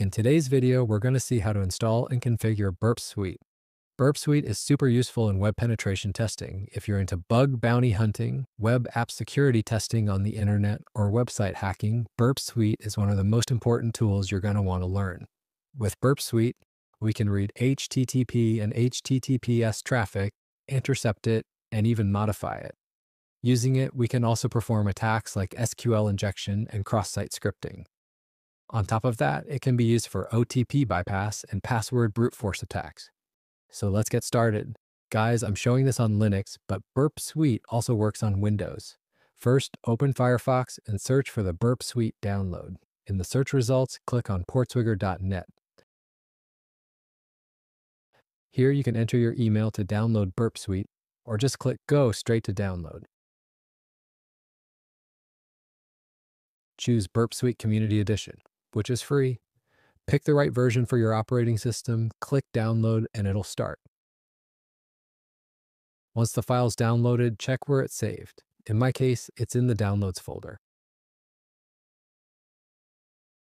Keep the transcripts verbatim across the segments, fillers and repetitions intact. In today's video, we're going to see how to install and configure Burp Suite. Burp Suite is super useful in web penetration testing if you're into bug bounty hunting, web app security testing on the internet, or website hacking. Burp Suite is one of the most important tools you're going to want to learn. With Burp Suite, we can read H T T P and H T T P S traffic, intercept it, and even modify it. Using it, we can also perform attacks like S Q L injection and cross-site scripting. On top of that, it can be used for O T P bypass and password brute force attacks. So let's get started. Guys, I'm showing this on Linux, but Burp Suite also works on Windows. First, open Firefox and search for the Burp Suite download. In the search results, click on portswigger dot net. Here you can enter your email to download Burp Suite, or just click Go straight to download. Choose Burp Suite Community Edition, which is free. Pick the right version for your operating system, click download, and it'll start. Once the file's downloaded, check where it's saved. In my case, it's in the downloads folder.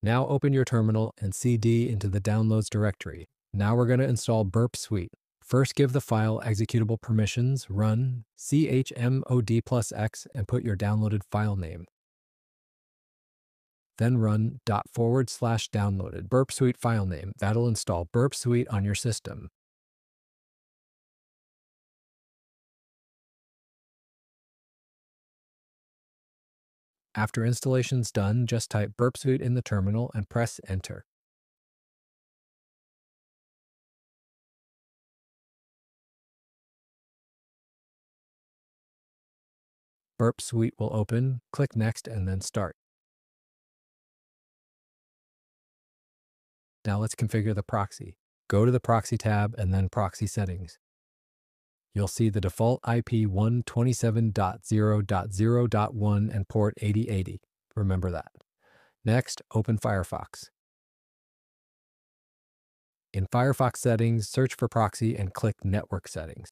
Now open your terminal and C D into the downloads directory. Now we're going to install Burp Suite. First, give the file executable permissions, run chmod plus x, and put your downloaded file name. Then run dot forward slash downloaded Burp Suite file name. That'll install Burp Suite on your system. After installation's done, just type Burp Suite in the terminal and press enter. Burp Suite will open, click Next, and then Start. Now let's configure the proxy. Go to the Proxy tab and then Proxy Settings. You'll see the default I P one twenty-seven dot zero dot zero dot one and port eighty eighty. Remember that. Next, open Firefox. In Firefox Settings, search for Proxy and click Network Settings.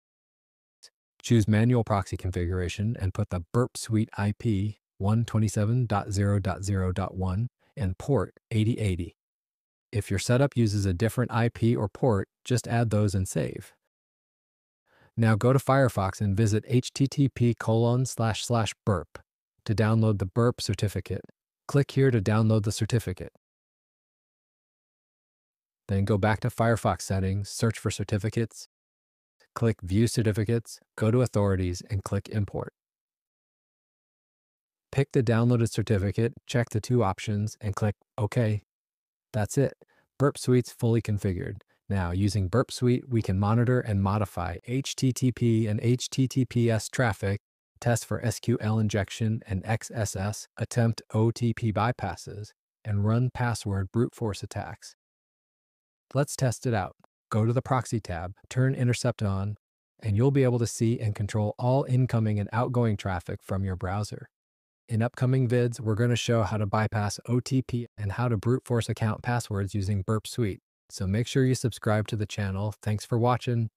Choose Manual Proxy Configuration and put the Burp Suite I P one twenty-seven dot zero dot zero dot one and port eighty eighty. If your setup uses a different I P or port, just add those and save. Now go to Firefox and visit H T T P colon slash slash burp to download the burp certificate. Click here to download the certificate. Then go back to Firefox settings, search for certificates, click View Certificates, go to Authorities, and click Import. Pick the downloaded certificate, check the two options, and click OK. That's it. Burp Suite's fully configured. Now, using Burp Suite, we can monitor and modify H T T P and H T T P S traffic, test for S Q L injection and X S S, attempt O T P bypasses, and run password brute force attacks. Let's test it out. Go to the Proxy tab, turn Intercept on, and you'll be able to see and control all incoming and outgoing traffic from your browser. In upcoming vids, we're going to show how to bypass O T P and how to brute force account passwords using Burp Suite. So make sure you subscribe to the channel. Thanks for watching.